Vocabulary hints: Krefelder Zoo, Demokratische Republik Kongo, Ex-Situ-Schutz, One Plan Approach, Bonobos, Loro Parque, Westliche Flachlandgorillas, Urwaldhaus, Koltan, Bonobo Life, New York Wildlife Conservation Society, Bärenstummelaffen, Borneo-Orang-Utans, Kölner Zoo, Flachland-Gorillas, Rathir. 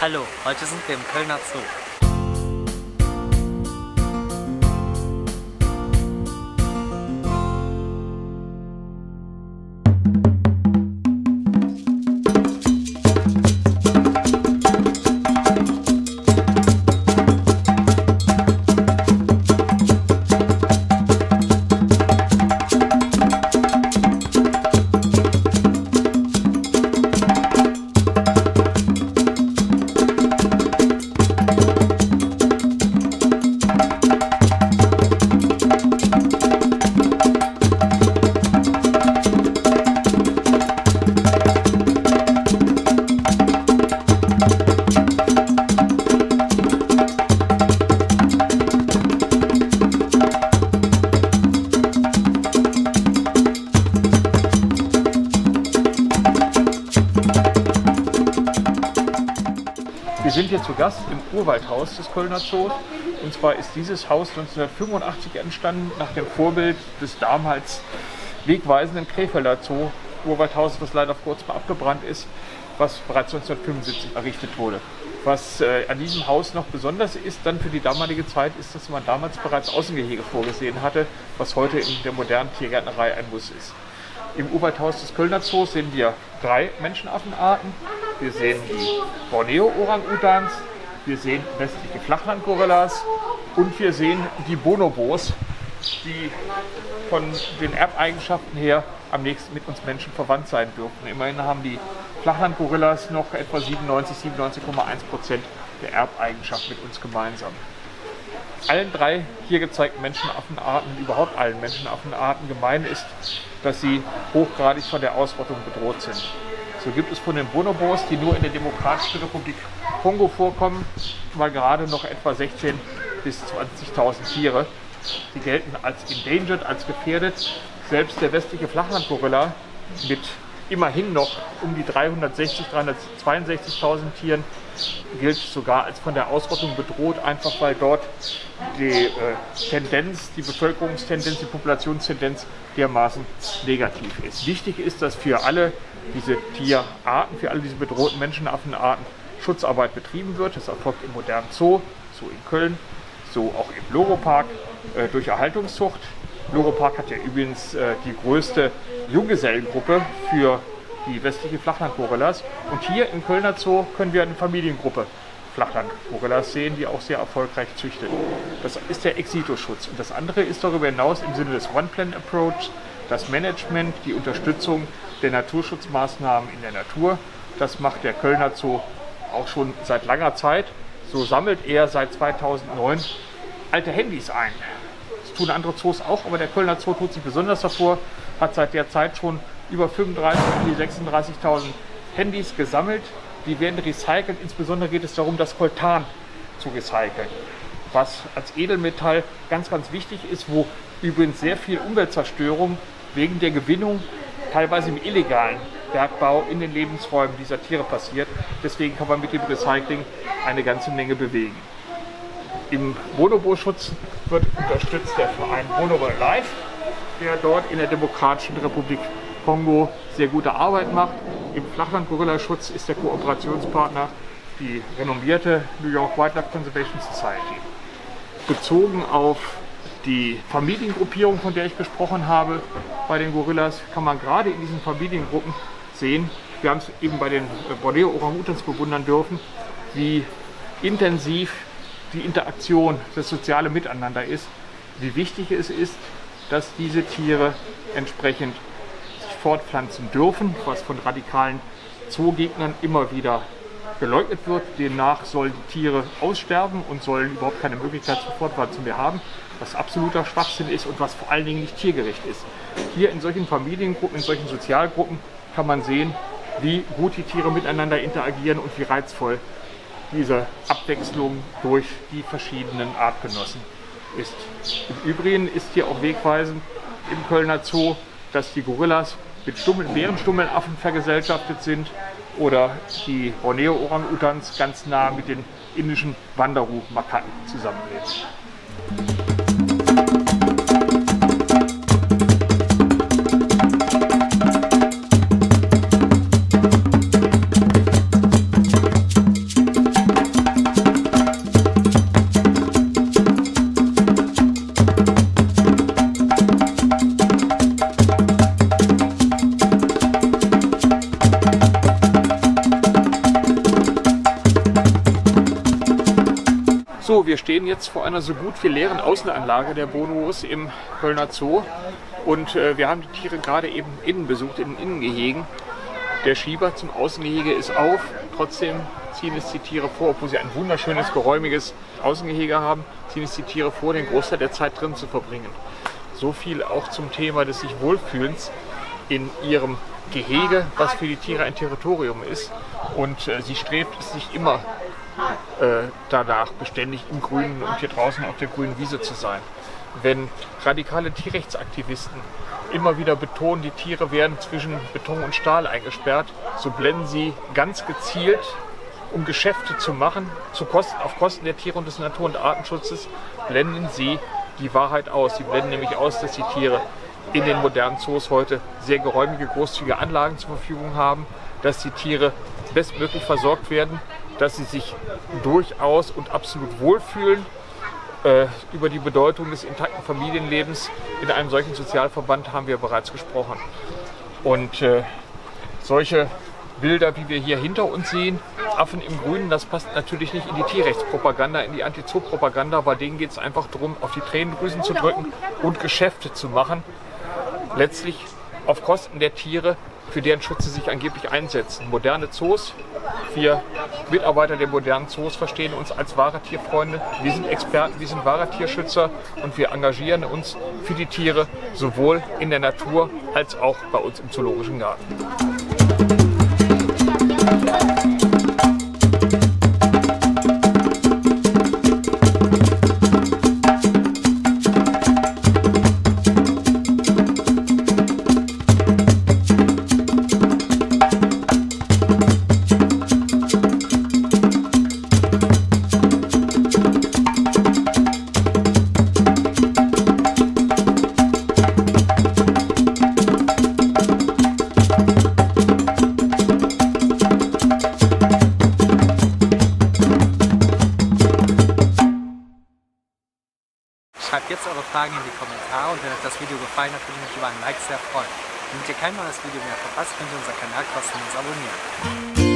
Hallo, heute sind wir im Kölner Zoo. Wir sind hier zu Gast im Urwaldhaus des Kölner Zoos. Und zwar ist dieses Haus 1985 entstanden nach dem Vorbild des damals wegweisenden Krefelder Zoo Urwaldhaus, das leider vor kurzem abgebrannt ist, was bereits 1975 errichtet wurde. Was an diesem Haus noch besonders ist, dann für die damalige Zeit, ist, dass man damals bereits Außengehege vorgesehen hatte, was heute in der modernen Tiergärtnerei ein Muss ist. Im Urwaldhaus des Kölner Zoos sehen wir drei Menschenaffenarten. Wir sehen die Borneo-Orang-Utans, wir sehen westliche Flachlandgorillas und wir sehen die Bonobos, die von den Erbeigenschaften her am nächsten mit uns Menschen verwandt sein dürften. Immerhin haben die Flachlandgorillas noch etwa 97,1% der Erbeigenschaft mit uns gemeinsam. Allen drei hier gezeigten Menschenaffenarten, überhaupt allen Menschenaffenarten gemein ist, dass sie hochgradig von der Ausrottung bedroht sind. So gibt es von den Bonobos, die nur in der Demokratischen Republik Kongo vorkommen, mal gerade noch etwa 16.000 bis 20.000 Tiere. Die gelten als endangered, als gefährdet. Selbst der westliche Flachlandgorilla mit immerhin noch um die 362.000 Tieren gilt sogar als von der Ausrottung bedroht, einfach weil dort die Tendenz, die Bevölkerungstendenz, die Populationstendenz dermaßen negativ ist. Wichtig ist, dass für alle diese Tierarten, für alle diese bedrohten Menschenaffenarten Schutzarbeit betrieben wird. Das erfolgt im modernen Zoo, so in Köln, so auch im Loro Parque, durch Erhaltungszucht. Loro Parque hat ja übrigens die größte Junggesellengruppe für die westliche Flachlandgorillas. Und hier im Kölner Zoo können wir eine Familiengruppe Flachlandgorillas sehen, die auch sehr erfolgreich züchtet. Das ist der Exitoschutz. Und das andere ist darüber hinaus im Sinne des One Plan Approach das Management, die Unterstützung der Naturschutzmaßnahmen in der Natur. Das macht der Kölner Zoo auch schon seit langer Zeit. So sammelt er seit 2009 alte Handys ein. Das tun andere Zoos auch, aber der Kölner Zoo tut sich besonders davor, hat seit der Zeit schon über 36.000 Handys gesammelt. Die werden recycelt, insbesondere geht es darum, das Koltan zu recyceln, was als Edelmetall ganz, ganz wichtig ist, wo übrigens sehr viel Umweltzerstörung wegen der Gewinnung, teilweise im illegalen Bergbau in den Lebensräumen dieser Tiere passiert. Deswegen kann man mit dem Recycling eine ganze Menge bewegen. Im Bonobo-Schutz wird unterstützt der Verein Bonobo Life, der dort in der Demokratischen Republik Kongo sehr gute Arbeit macht. Im Flachland-Gorilla-Schutz ist der Kooperationspartner die renommierte New York Wildlife Conservation Society. Bezogen auf die Familiengruppierung, von der ich gesprochen habe, bei den Gorillas, kann man gerade in diesen Familiengruppen sehen, wir haben es eben bei den Borneo-Orang-Utans bewundern dürfen, wie intensiv die Interaktion, das soziale Miteinander ist, wie wichtig es ist, dass diese Tiere entsprechend sich fortpflanzen dürfen, was von radikalen Zoogegnern immer wieder geleugnet wird. Demnach sollen die Tiere aussterben und sollen überhaupt keine Möglichkeit zur Fortpflanzung mehr haben, was absoluter Schwachsinn ist und was vor allen Dingen nicht tiergerecht ist. Hier in solchen Familiengruppen, in solchen Sozialgruppen kann man sehen, wie gut die Tiere miteinander interagieren und wie reizvoll diese Abwechslung durch die verschiedenen Artgenossen ist. Im Übrigen ist hier auch wegweisend im Kölner Zoo, dass die Gorillas mit Bärenstummelaffen vergesellschaftet sind oder die Borneo-Orang-Utans ganz nah mit den indischen Wanderruh-Makaken zusammenleben. So, wir stehen jetzt vor einer so gut wie leeren Außenanlage der Bonobos im Kölner Zoo und wir haben die Tiere gerade eben innen besucht, in den Innengehegen. Der Schieber zum Außengehege ist auf, trotzdem ziehen es die Tiere vor, obwohl sie ein wunderschönes, geräumiges Außengehege haben, ziehen es die Tiere vor, den Großteil der Zeit drin zu verbringen. So viel auch zum Thema des sich Wohlfühlens in ihrem Gehege, was für die Tiere ein Territorium ist. Und sie strebt es nicht immer danach, beständig im Grünen und hier draußen auf der grünen Wiese zu sein. Wenn radikale Tierrechtsaktivisten immer wieder betonen, die Tiere werden zwischen Beton und Stahl eingesperrt, so blenden sie ganz gezielt, um Geschäfte zu machen, auf Kosten der Tiere und des Natur- und Artenschutzes, blenden sie die Wahrheit aus. Sie blenden nämlich aus, dass die Tiere in den modernen Zoos heute sehr geräumige, großzügige Anlagen zur Verfügung haben, dass die Tiere bestmöglich versorgt werden, dass sie sich durchaus und absolut wohlfühlen. Über die Bedeutung des intakten Familienlebens in einem solchen Sozialverband haben wir bereits gesprochen. Und solche Bilder, wie wir hier hinter uns sehen, Affen im Grünen, das passt natürlich nicht in die Tierrechtspropaganda, in die Anti-Zoo-Propaganda, weil denen geht es einfach darum, auf die Tränendrüsen zu drücken und Geschäfte zu machen. Letztlich auf Kosten der Tiere, für deren Schutz sie sich angeblich einsetzen. Moderne Zoos, wir Mitarbeiter der modernen Zoos verstehen uns als wahre Tierfreunde. Wir sind Experten, wir sind wahre Tierschützer und wir engagieren uns für die Tiere, sowohl in der Natur als auch bei uns im Zoologischen Garten. Fragen in die Kommentare und wenn euch das Video gefallen hat, würde ich mich über ein Like sehr freuen. Damit ihr kein neues Video mehr verpasst, könnt ihr unseren Kanal kostenlos abonnieren.